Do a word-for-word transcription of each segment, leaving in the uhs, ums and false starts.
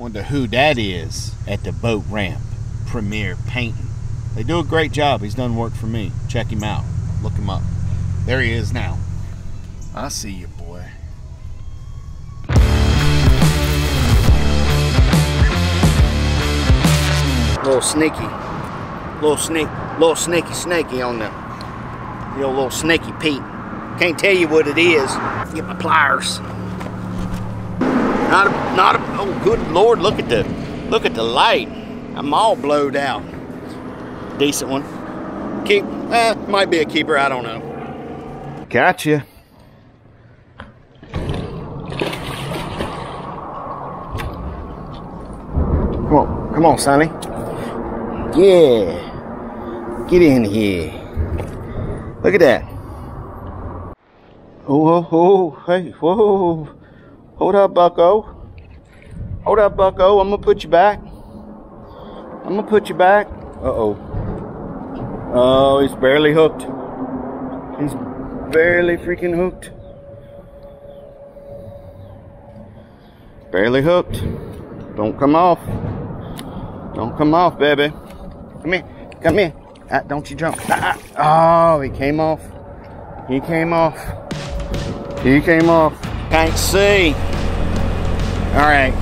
Wonder who that is at the boat ramp. Premier Painting. They do a great job. He's done work for me. Check him out. Look him up. There he is now. I see you, boy. Little sneaky. Little sneak. Little sneaky snaky on the, the old little snaky Pete. Can't tell you what it is. Get my pliers. Not a, not a, oh good Lord, look at the, look at the light. I'm all blowed out. Decent one. Keep, eh, might be a keeper, I don't know. Gotcha. Come on, come on, Sonny. Yeah, get in here. Look at that. Oh, oh, oh, hey, whoa. Hold up, bucko. Hold up, bucko. I'm going to put you back. I'm going to put you back. Uh-oh. Oh, he's barely hooked. He's barely freaking hooked. Barely hooked. Don't come off. Don't come off, baby. Come here. Come here. Ah, don't you jump. Ah, ah. Oh, he came off. He came off. He came off. Can't see. All right,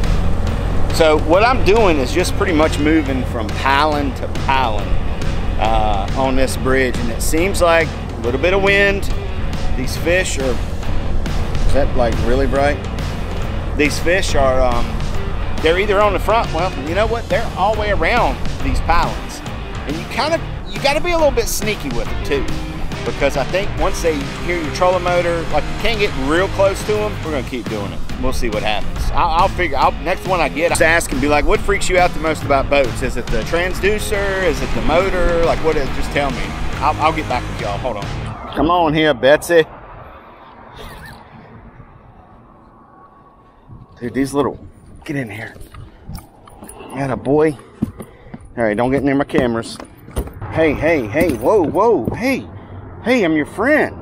so what I'm doing is just pretty much moving from piling to piling uh, on this bridge, and it seems like a little bit of wind. These fish are, is that like really bright? These fish are, um, they're either on the front, well, you know what? They're all the way around these pilings. And you kind of, you gotta be a little bit sneaky with it too, because I think once they hear your trolling motor, like you can't get real close to them, we're gonna keep doing it. We'll see what happens. I'll, I'll figure out, next one I get, I'll just ask and be like, what freaks you out the most about boats? Is it the transducer? Is it the motor? Like what is it? Just tell me. I'll, I'll get back with y'all, hold on. Come on here, Betsy. Dude, these little, get in here. Atta boy. All right, don't get near my cameras. Hey, hey, hey, whoa, whoa, hey. Hey, I'm your friend.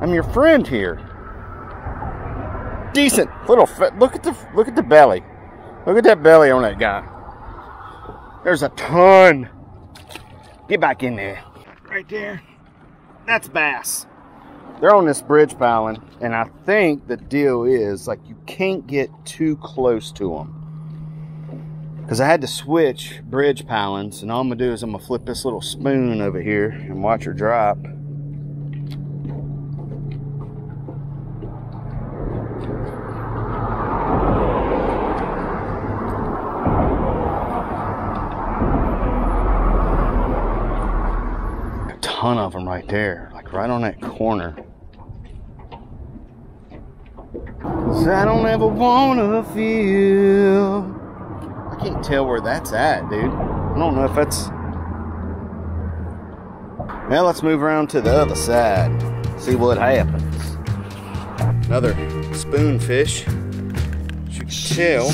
I'm your friend here. Decent little, look at the look at the belly. Look at that belly on that guy. There's a ton. Get back in there. Right there. That's bass. They're on this bridge piling, and I think the deal is like you can't get too close to them. Because I had to switch bridge pilings, and all I'm gonna do is I'm gonna flip this little spoon over here and watch her drop. Ton of them right there, like right on that corner. 'Cause I don't ever wanna feel. I can't tell where that's at, dude. I don't know if that's. Now let's move around to the other side. See what happens. Another spoonfish. You can chill.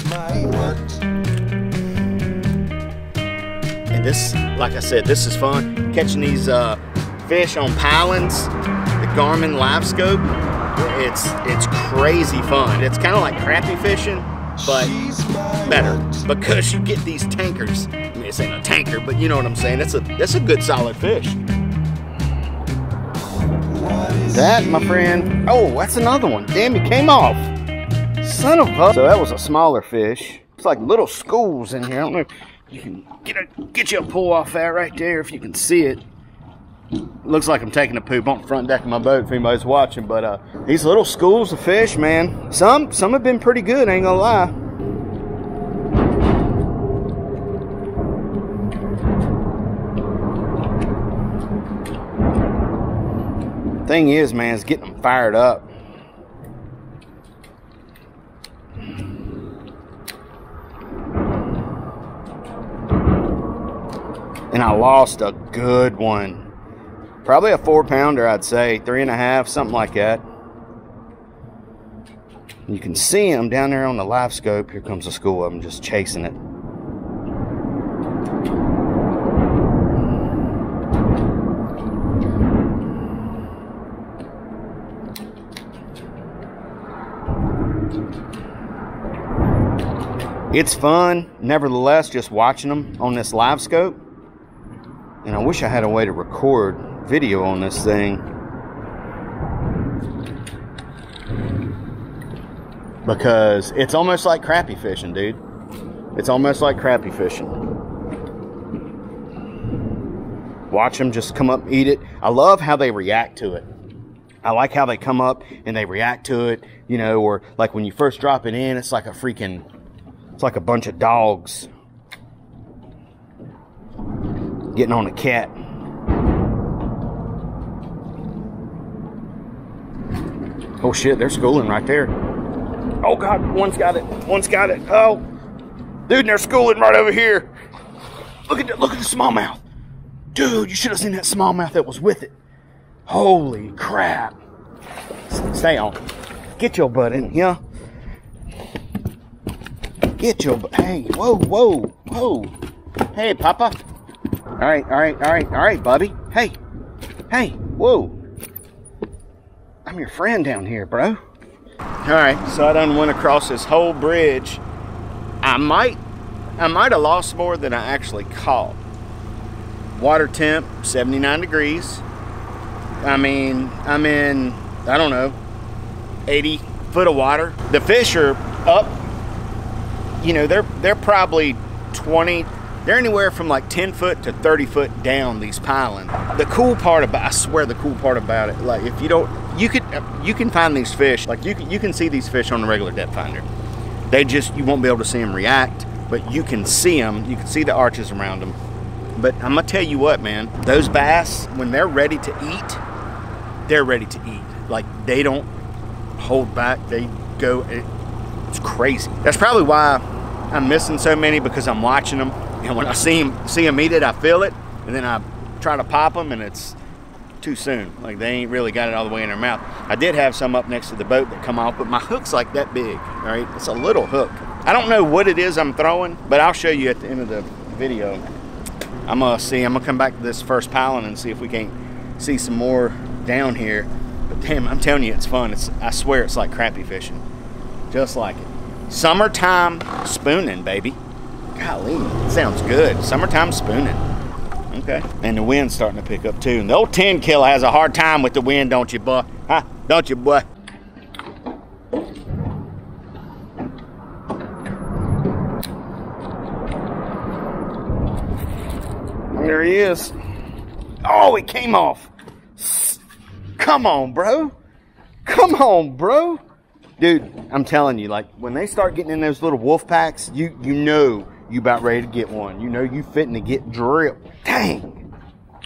This, like I said, this is fun. Catching these uh, fish on pilings, the Garmin Live Scope, it's, it's crazy fun. It's kind of like crappie fishing, but better. Because you get these tankers. I mean, this ain't a tanker, but you know what I'm saying. That's a, that's a good solid fish. That, my friend, oh, that's another one. Damn, it came off. Son of a. So that was a smaller fish. It's like little schools in here. I don't know. You can get a, get you a pull off that right there if you can see it. Looks like I'm taking a poop on the front deck of my boat if anybody's watching, but uh, these little schools of fish, man. Some some have been pretty good, ain't gonna lie. Thing is, man, is getting them fired up. And I lost a good one. Probably a four pounder, I'd say. Three and a half, something like that. You can see them down there on the live scope. Here comes a school of them just chasing it. It's fun, nevertheless, just watching them on this live scope. And I wish I had a way to record video on this thing, because it's almost like crappie fishing, dude. It's almost like crappie fishing. Watch them just come up, eat it. I love how they react to it. I like how they come up and they react to it, you know, or like when you first drop it in, it's like a freaking, it's like a bunch of dogs getting on a cat. Oh shit, they're schooling right there. Oh God, one's got it, one's got it. Oh, dude, and they're schooling right over here. Look at the, look at the smallmouth. Dude, you should have seen that smallmouth that was with it. Holy crap. Stay on. Get your butt in here. Get your butt. Hey, whoa, whoa, whoa. Hey, Papa. All right, all right, all right, all right, buddy. Hey, hey, whoa. I'm your friend down here, bro. All right, so I done went across this whole bridge. I might, I might have lost more than I actually caught. Water temp, seventy-nine degrees. I mean, I'm in, I don't know, eighty foot of water. The fish are up, you know, they're they're probably twenty, they're anywhere from like ten foot to thirty foot down these pilings. The cool part about, I swear the cool part about it, like if you don't, you could, you can find these fish, like you can, you can see these fish on a regular depth finder. They just, you won't be able to see them react, but you can see them, you can see the arches around them. But I'm gonna tell you what, man, those bass, when they're ready to eat, they're ready to eat. Like, they don't hold back. They go, it, it's crazy. That's probably why I'm missing so many, because I'm watching them. And when I see them, see them eat it, I feel it. And then I try to pop them, and it's too soon. Like, they ain't really got it all the way in their mouth. I did have some up next to the boat that come off, but my hook's like that big, all right? It's a little hook. I don't know what it is I'm throwing, but I'll show you at the end of the video. I'm gonna see, I'm gonna come back to this first piling and see if we can't see some more down here. But damn, I'm telling you, it's fun. It's, I swear it's like crappie fishing. Just like it. Summertime spooning, baby. Golly, it sounds good. Summertime spooning. Okay. And the wind's starting to pick up too. And the old ten killer has a hard time with the wind, don't you, boy? Huh? Don't you, boy? There he is. Oh, it came off. Come on, bro. Come on, bro. Dude, I'm telling you, like, when they start getting in those little wolf packs, you you know you about ready to get one. You know you fitting to get dripped. Dang.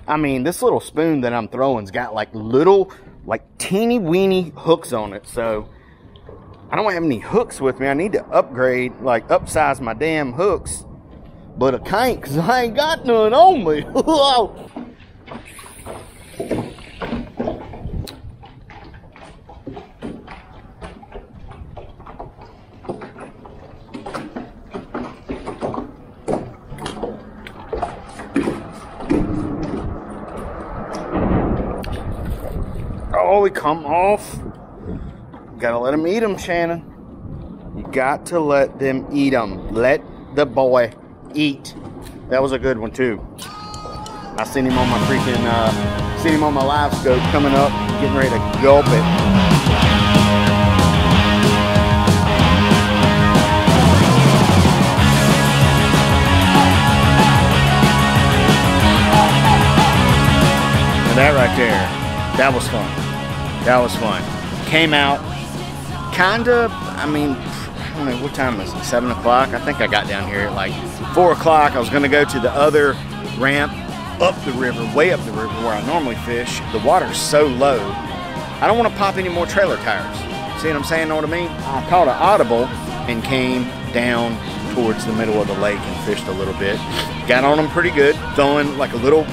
I mean, this little spoon that I'm throwing's got, like, little, like, teeny weeny hooks on it. So, I don't have any hooks with me. I need to upgrade, like, upsize my damn hooks. But I can't, because I ain't got none on me. Oh, he come off. Gotta let him eat him, Shannon. You got to let them eat him. Let the boy eat. That was a good one too. I seen him on my freaking uh seen him on my live scope coming up, getting ready to gulp it. That right there, that was fun. That was fun. Came out kinda, I mean, I don't know, what time is it? seven o'clock? I think I got down here at like four o'clock. I was going to go to the other ramp up the river, way up the river where I normally fish. The water's so low, I don't want to pop any more trailer tires. See what I'm saying? Know what I mean? I caught an audible and came down towards the middle of the lake and fished a little bit. Got on them pretty good, throwing like a little,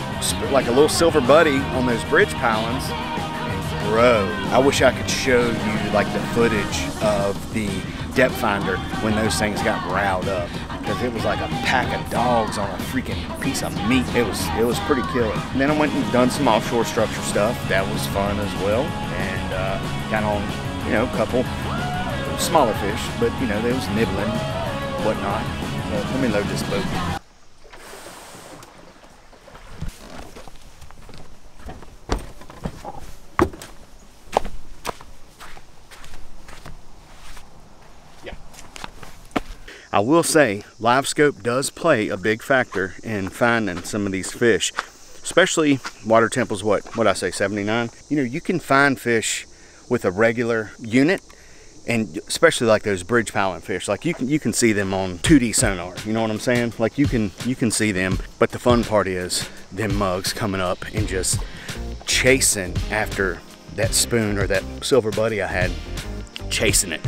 like a little silver buddy on those bridge pilings. And bro, I wish I could show you like the footage of the depth finder when those things got riled up, because it was like a pack of dogs on a freaking piece of meat. It was it was pretty killer. And then I went and done some offshore structure stuff. That was fun as well, and uh, got on, you know, a couple smaller fish, but you know they was nibbling. whatnot. So let me load this boat. Yeah. I will say, Live Scope does play a big factor in finding some of these fish, especially water temples. What what I say, seventy-nine. You know, you can find fish with a regular unit, and especially like those bridge pilot fish, like you can you can see them on two D sonar, you know what I'm saying? Like you can you can see them, but the fun part is them mugs coming up and just chasing after that spoon or that silver buddy I had, chasing it,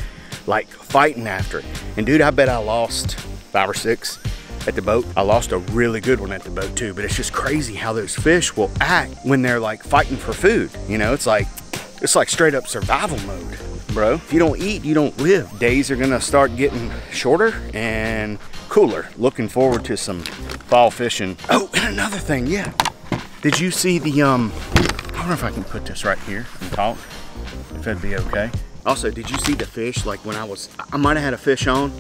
like fighting after it. And dude, I bet I lost five or six at the boat. I lost a really good one at the boat too, but it's just crazy how those fish will act when they're like fighting for food. You know, it's like it's like straight up survival mode, bro. If you don't eat, you don't live. Days are gonna start getting shorter and cooler. Looking forward to some fall fishing. Oh, and another thing, yeah. Did you see the, um, I wonder if I can put this right here and talk, if that'd be okay. Also, did you see the fish, like when I was, I might've had a fish on,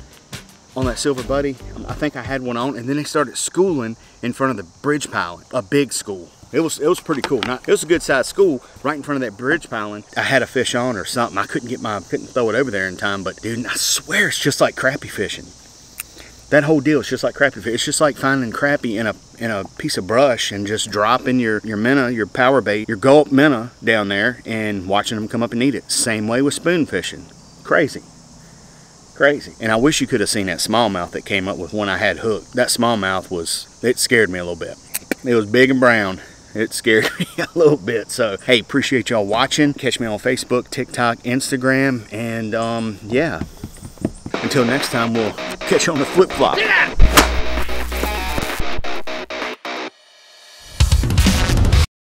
on that silver buddy. I think I had one on, and then they started schooling in front of the bridge pilot, a big school. It was, it was pretty cool. Now, it was a good sized school right in front of that bridge piling. I had a fish on or something. I couldn't get my, couldn't throw it over there in time, but dude, I swear it's just like crappie fishing. That whole deal is just like crappie fishing. It's just like finding crappie in a, in a piece of brush and just dropping your, your minnow, your power bait, your gulp minnow down there and watching them come up and eat it. Same way with spoon fishing. Crazy. Crazy. And I wish you could have seen that smallmouth that came up with one I had hooked. That smallmouth was, it scared me a little bit. It was big and brown. It scared me a little bit. So hey, appreciate y'all watching. Catch me on Facebook, TikTok, Instagram, and um yeah, until next time, we'll catch you on the flip flop. Yeah!